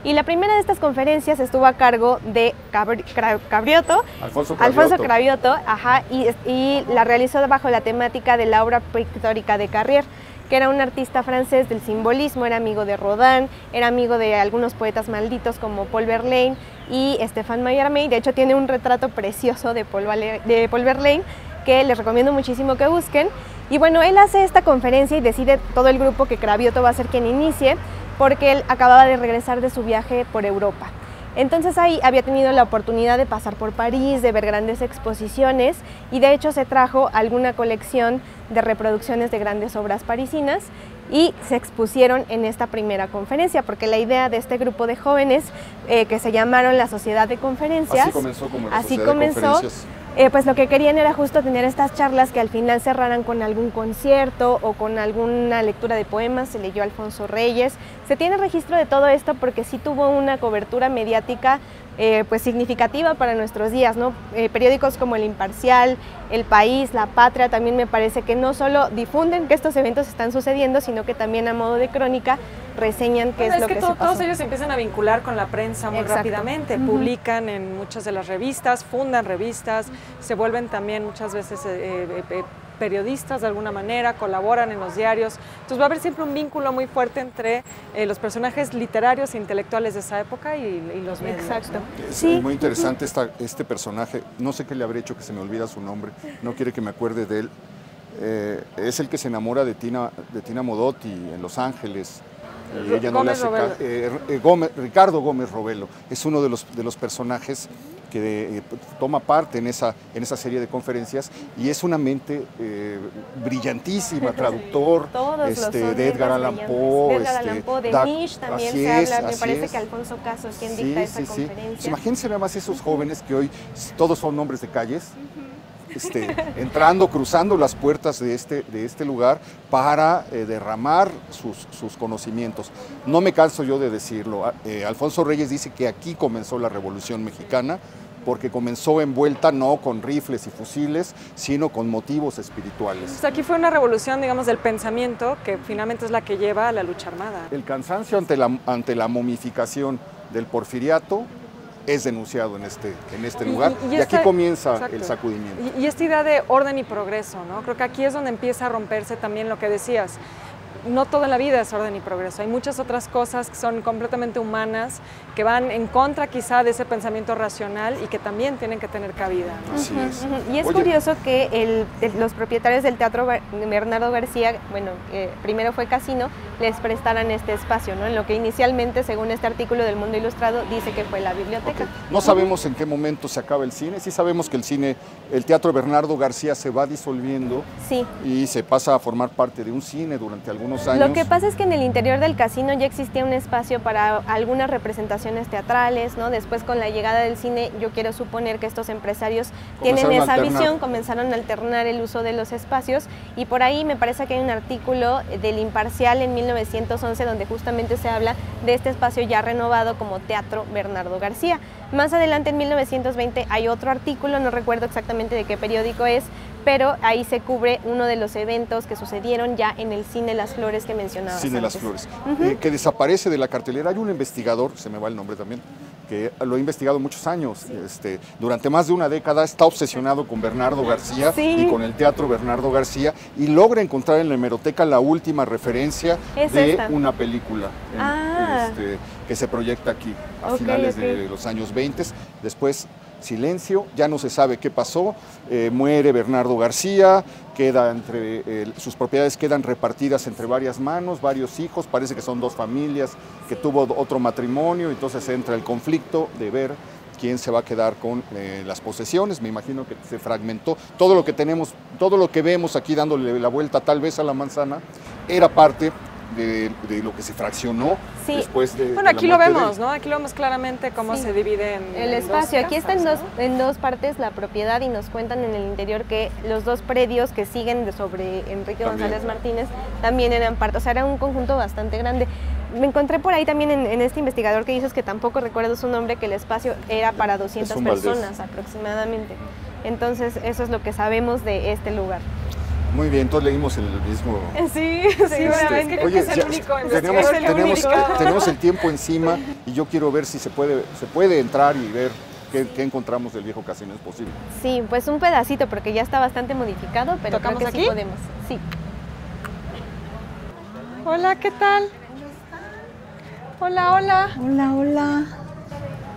Y la primera de estas conferencias estuvo a cargo de Cabri, Cra, Cabrioto, Alfonso Cravioto, Alfonso Cravioto ajá, y, y la realizó bajo la temática de la obra pictórica de Carrier, que era un artista francés del simbolismo, era amigo de Rodin, era amigo de algunos poetas malditos como Paul Verlaine y Stéphane Mallarmé. De hecho, tiene un retrato precioso de Paul, de Paul Verlaine que les recomiendo muchísimo que busquen. Y bueno, él hace esta conferencia y decide todo el grupo que Cravioto va a ser quien inicie, porque él acababa de regresar de su viaje por Europa. Entonces ahí había tenido la oportunidad de pasar por París, de ver grandes exposiciones y de hecho se trajo alguna colección de reproducciones de grandes obras parisinas y se expusieron en esta primera conferencia, porque la idea de este grupo de jóvenes eh, que se llamaron la Sociedad de Conferencias, así comenzó, como la así comenzó eh, pues lo que querían era justo tener estas charlas que al final cerraran con algún concierto o con alguna lectura de poemas. Se leyó Alfonso Reyes, se tiene registro de todo esto porque sí tuvo una cobertura mediática eh, pues significativa para nuestros días, ¿no? Eh, periódicos como El Imparcial, El País, La Patria, también me parece que no solo difunden que estos eventos están sucediendo, sino que también a modo de crónica reseñan qué bueno, es, es lo que, que todo, se pasó. Todos ellos se empiezan a vincular con la prensa muy Exacto. rápidamente, uh-huh. publican en muchas de las revistas, fundan revistas, se vuelven también muchas veces eh, eh, eh, periodistas de alguna manera, colaboran en los diarios. Entonces va a haber siempre un vínculo muy fuerte entre eh, los personajes literarios e intelectuales de esa época y, y los medios. Exacto. ¿no? Es sí. muy interesante esta, este personaje, no sé qué le habré hecho que se me olvida su nombre, no quiere que me acuerde de él. Eh, es el que se enamora de Tina, de Tina Modotti en Los Ángeles. Eh, ella no le hace eh, eh, Gómez, Ricardo Gómez Robelo es uno de los, de los personajes que de, toma parte en esa, en esa serie de conferencias y es una mente eh, brillantísima, traductor este, de Edgar Allan Poe, de, este, de Nietzsche también se es, habla, me parece es. que Alfonso Caso es quien sí, dicta esa sí, conferencia. Sí. Pues imagínense nada más esos jóvenes que hoy todos son nombres de calles, uh-huh. este, entrando, cruzando las puertas de este, de este lugar para eh, derramar sus, sus conocimientos. No me canso yo de decirlo, eh, Alfonso Reyes dice que aquí comenzó la Revolución Mexicana, porque comenzó envuelta no con rifles y fusiles, sino con motivos espirituales. Entonces aquí fue una revolución, digamos, del pensamiento, que finalmente es la que lleva a la lucha armada. El cansancio ante la, ante la momificación del porfiriato es denunciado en este, en este lugar, y, y, y, y esta, aquí comienza exacto, el sacudimiento. Y, y esta idea de orden y progreso, ¿no? Creo que aquí es donde empieza a romperse también lo que decías. No toda la vida es orden y progreso, hay muchas otras cosas que son completamente humanas, que van en contra quizá de ese pensamiento racional y que también tienen que tener cabida, ¿no? Así es. Y es Oye. curioso que el, el, los propietarios del Teatro Bernardo García, bueno, eh, primero fue Casino, les prestaran este espacio, ¿no? En lo que inicialmente, según este artículo del Mundo Ilustrado, dice que fue la biblioteca. Okay. No sabemos en qué momento se acaba el cine, sí sabemos que el cine, el Teatro Bernardo García se va disolviendo, sí, y se pasa a formar parte de un cine durante algunos años. Lo que pasa es que en el interior del casino ya existía un espacio para algunas representaciones teatrales, ¿no? Después, con la llegada del cine, yo quiero suponer que estos empresarios tienen esa visión, comenzaron a alternar el uso de los espacios, y por ahí me parece que hay un artículo del Imparcial en mil novecientos once donde justamente se habla de este espacio ya renovado como Teatro Bernardo García. Más adelante, en mil novecientos veinte, hay otro artículo, no recuerdo exactamente de qué periódico es, pero ahí se cubre uno de los eventos que sucedieron ya en el Cine Las Flores que mencionabas. Cine antes. Las Flores, uh-huh. eh, que desaparece de la cartelera. Hay un investigador, se me va el nombre también, que lo he investigado muchos años, sí. este, durante más de una década está obsesionado con Bernardo García, sí, y con el Teatro Bernardo García, y logra encontrar en la hemeroteca la última referencia es de esta. una película en, ah. este, que se proyecta aquí a okay, finales okay. de los años veinte, después... silencio, ya no se sabe qué pasó, eh, muere Bernardo García, queda entre, eh, sus propiedades quedan repartidas entre varias manos, varios hijos, parece que son dos familias, que tuvo otro matrimonio, entonces entra el conflicto de ver quién se va a quedar con eh, las posesiones. Me imagino que se fragmentó, todo lo que tenemos, todo lo que vemos aquí dándole la vuelta tal vez a la manzana, era parte De, de lo que se fraccionó, sí, después de... Bueno, de aquí lo vemos, de... ¿no? Aquí lo vemos claramente cómo sí. se divide en el espacio. En dos casas, aquí está en, ¿no? dos, en dos partes la propiedad, y nos cuentan en el interior que los dos predios que siguen de sobre Enrique también. González Martínez también eran parte, o sea, era un conjunto bastante grande. Me encontré por ahí también en, en este investigador que dices, que tampoco recuerdo su nombre, que el espacio era para doscientas personas aproximadamente. Entonces, eso es lo que sabemos de este lugar. Muy bien, todos leímos el mismo... Sí, seguramente creo que es el único. Tenemos el tiempo encima y yo quiero ver si se puede, se puede entrar y ver qué, qué encontramos del viejo casino, ¿es posible? Sí, pues un pedacito, porque ya está bastante modificado, pero creo que sí podemos. Sí. Hola, ¿qué tal? Hola, hola. Hola, hola.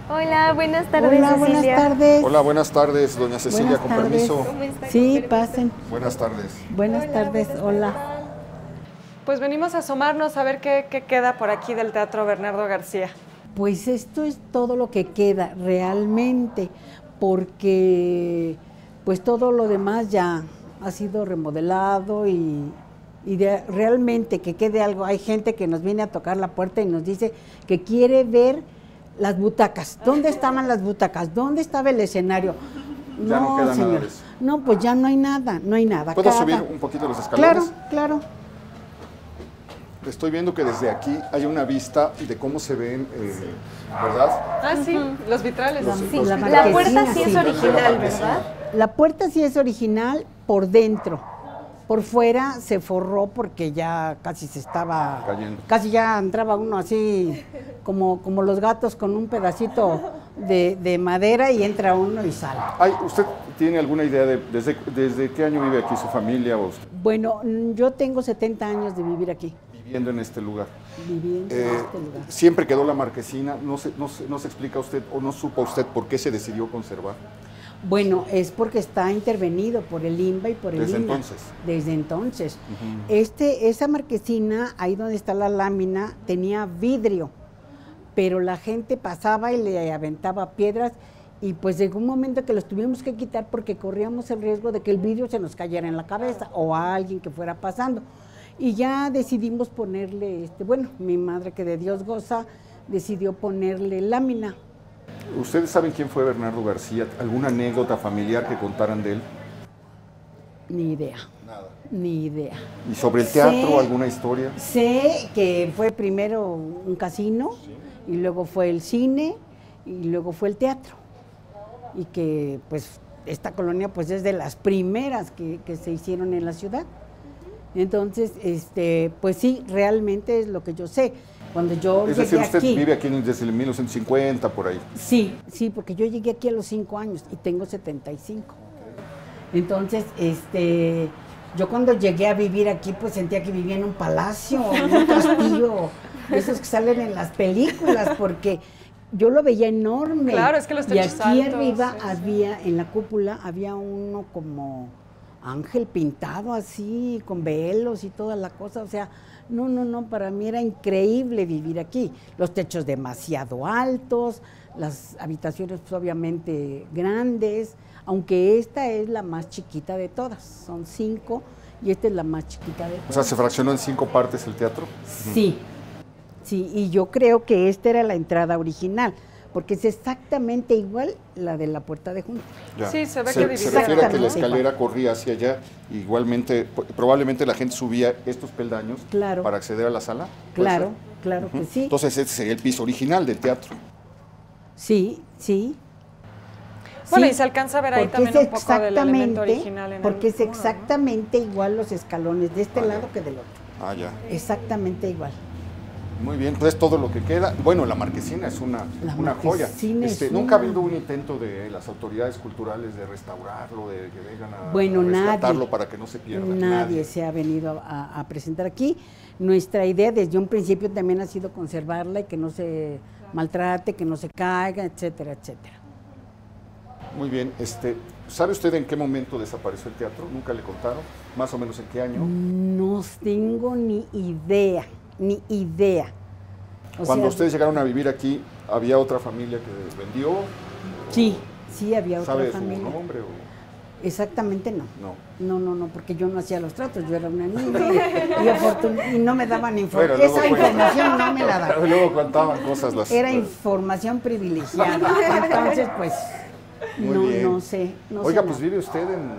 Hola, buenas tardes, Hola, Cecilia. buenas tardes. Hola, buenas tardes, doña Cecilia, con permiso. Sí, pasen. Buenas tardes. Buenas tardes, hola. Pues venimos a asomarnos a ver qué, qué queda por aquí del Teatro Bernardo García. Pues esto es todo lo que queda realmente, porque pues todo lo demás ya ha sido remodelado y... y de, realmente que quede algo. Hay gente que nos viene a tocar la puerta y nos dice que quiere ver las butacas, ¿dónde estaban las butacas? ¿Dónde estaba el escenario? Ya no, no queda señor. nada de eso. No, pues ya no hay nada, no hay nada. ¿Puedo Cada... subir un poquito los escalones? Claro, claro. Estoy viendo que desde aquí hay una vista de cómo se ven, eh, sí. ¿verdad? Ah, sí, los vitrales. Los, sí, los la, vitrales. la puerta sí, sí es original, ¿verdad? La puerta sí es original por dentro. Por fuera se forró porque ya casi se estaba... Cayendo. Casi ya entraba uno así, como, como los gatos con un pedacito de, de madera, y entra uno y sale. Ay, ¿usted tiene alguna idea de desde, desde qué año vive aquí su familia o usted? Bueno, yo tengo setenta años de vivir aquí. Viviendo en este lugar. Viviendo eh, en este lugar. Siempre quedó la marquesina. ¿No se, no, se, no se explica usted o no supo usted por qué se decidió conservar? Bueno, es porque está intervenido por el I N B A y por el I N A. Desde entonces. Desde entonces. Uh-huh. Este, esa marquesina, ahí donde está la lámina, tenía vidrio, pero la gente pasaba y le aventaba piedras, y pues llegó un momento que los tuvimos que quitar porque corríamos el riesgo de que el vidrio se nos cayera en la cabeza o a alguien que fuera pasando. Y ya decidimos ponerle, este, bueno, mi madre, que de Dios goza, decidió ponerle lámina. ¿Ustedes saben quién fue Bernardo García? ¿Alguna anécdota familiar que contaran de él? Ni idea. Nada. Ni idea. ¿Y sobre el teatro sé, alguna historia? Sé que fue primero un casino, sí, y luego fue el cine y luego fue el teatro. y que pues esta colonia pues es de las primeras que, que se hicieron en la ciudad. Entonces, este, pues sí, realmente es lo que yo sé. Cuando yo es decir, usted aquí, vive aquí desde mil novecientos cincuenta, por ahí. Sí, sí, porque yo llegué aquí a los cinco años y tengo setenta y cinco. Entonces, este, yo cuando llegué a vivir aquí, pues sentía que vivía en un palacio, en un castillo, esos que salen en las películas, porque yo lo veía enorme. Claro, es que los techos altos. Y aquí arriba sí, había, sí. en la cúpula, había uno como ángel pintado así, con velos y toda la cosa, o sea, no, no, no, para mí era increíble vivir aquí, los techos demasiado altos, las habitaciones pues, obviamente grandes, aunque esta es la más chiquita de todas, son cinco y esta es la más chiquita de todas. O sea, ¿se fraccionó en cinco partes el teatro? Sí, sí, y yo creo que esta era la entrada original, porque es exactamente igual la de la puerta de junta. Ya. Sí, se ve se, que dividieron. Se refiere a que la escalera corría hacia allá, igualmente, probablemente la gente subía estos peldaños claro. para acceder a la sala. Claro, claro uh-huh. que sí. Entonces ese sería el piso original del teatro. Sí, sí. Bueno, sí, y se alcanza a ver ahí también un poco del elemento original. En porque el, es exactamente ¿no? igual los escalones, de este ah, lado ya. que del otro. Ah, ya. Exactamente igual. Muy bien, pues todo lo que queda. Bueno, la marquesina es una, la una joya. Este, es nunca ha habido un intento de las autoridades culturales de restaurarlo, de que vengan a, bueno, a rescatarlo nadie, para que no se pierda. Nadie, nadie se ha venido a, a presentar aquí. Nuestra idea desde un principio también ha sido conservarla y que no se maltrate, que no se caiga, etcétera, etcétera. Muy bien, este, ¿sabe usted en qué momento desapareció el teatro? ¿Nunca le contaron? ¿Más o menos en qué año? No tengo ni idea. Ni idea. O Cuando sea, ustedes llegaron a vivir aquí, ¿había otra familia que vendió? Sí, sí había otra ¿sabe familia. ¿Sabe su nombre? O? Exactamente no. no. No, no, no, porque yo no hacía los tratos, yo era una niña y, y no me daban información. Bueno, esa información cuenta. no me la daban. Luego contaban cosas las... Era información privilegiada, entonces pues Muy no, bien. no sé. No Oiga, sé pues nada. vive usted en...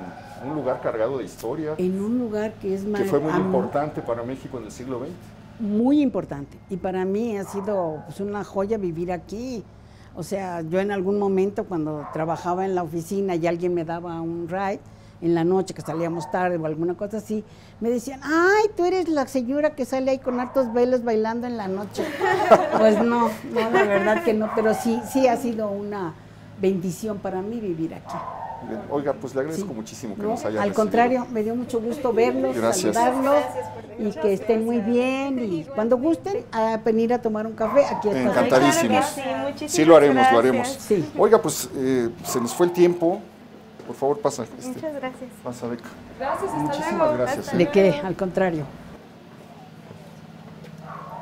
un lugar cargado de historia. En un lugar que es más... Que fue muy am... importante para México en el siglo veinte. Muy importante. Y para mí ha sido pues, una joya vivir aquí. O sea, yo en algún momento cuando trabajaba en la oficina y alguien me daba un ride en la noche, que salíamos tarde o alguna cosa así, me decían, ay, tú eres la señora que sale ahí con hartos velos bailando en la noche. Pues no, no, la verdad que no. Pero sí, sí ha sido una bendición para mí vivir aquí. Oiga, pues le agradezco sí. muchísimo que no, nos haya recibido. Al contrario, me dio mucho gusto verlos, gracias. saludarlos y Muchas que estén gracias. muy bien. Y cuando gusten, a venir a tomar un café, aquí estamos. Encantadísimos. Claro sí, sí, lo haremos, gracias. lo haremos. Sí. Oiga, pues eh, se nos fue el tiempo. Por favor, pasa. Este, Muchas gracias. Pasa, Beca. Gracias, hasta Muchísimas luego. gracias. ¿De eh? qué? Al contrario.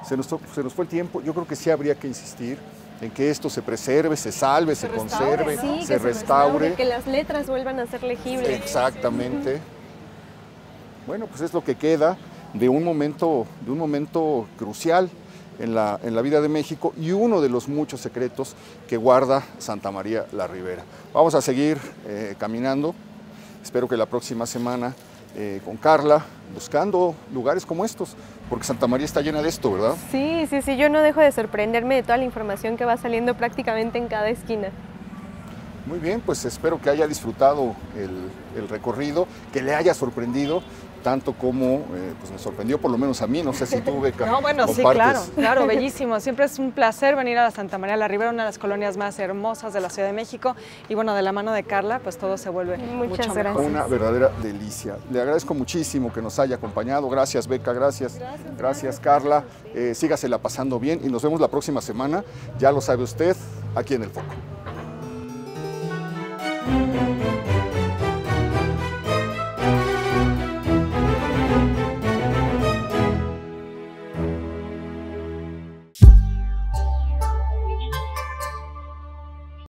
Se nos, se nos fue el tiempo. Yo creo que sí habría que insistir en que esto se preserve, se salve, se, se conserve, sí, se, se restaure. restaure. Que las letras vuelvan a ser legibles. Exactamente. Bueno, pues es lo que queda de un momento, de un momento crucial en la, en la vida de México y uno de los muchos secretos que guarda Santa María la Ribera. Vamos a seguir eh, caminando. Espero que la próxima semana eh, con Carla, buscando lugares como estos, porque Santa María está llena de esto, ¿verdad? Sí, sí, sí, yo no dejo de sorprenderme de toda la información que va saliendo prácticamente en cada esquina. Muy bien, pues espero que haya disfrutado el, el recorrido, que le haya sorprendido, tanto como eh, pues me sorprendió por lo menos a mí, no sé si tú, Beca. No, bueno, sí, claro, claro, bellísimo. Siempre es un placer venir a la Santa María la Ribera, una de las colonias más hermosas de la Ciudad de México. Y bueno, de la mano de Carla, pues todo se vuelve Muchas mucho gracias. Una verdadera delicia. Le agradezco muchísimo que nos haya acompañado. Gracias, Beca, gracias. Gracias, gracias, gracias Carla. Eh, sígasela pasando bien y nos vemos la próxima semana. Ya lo sabe usted, aquí en El Foco.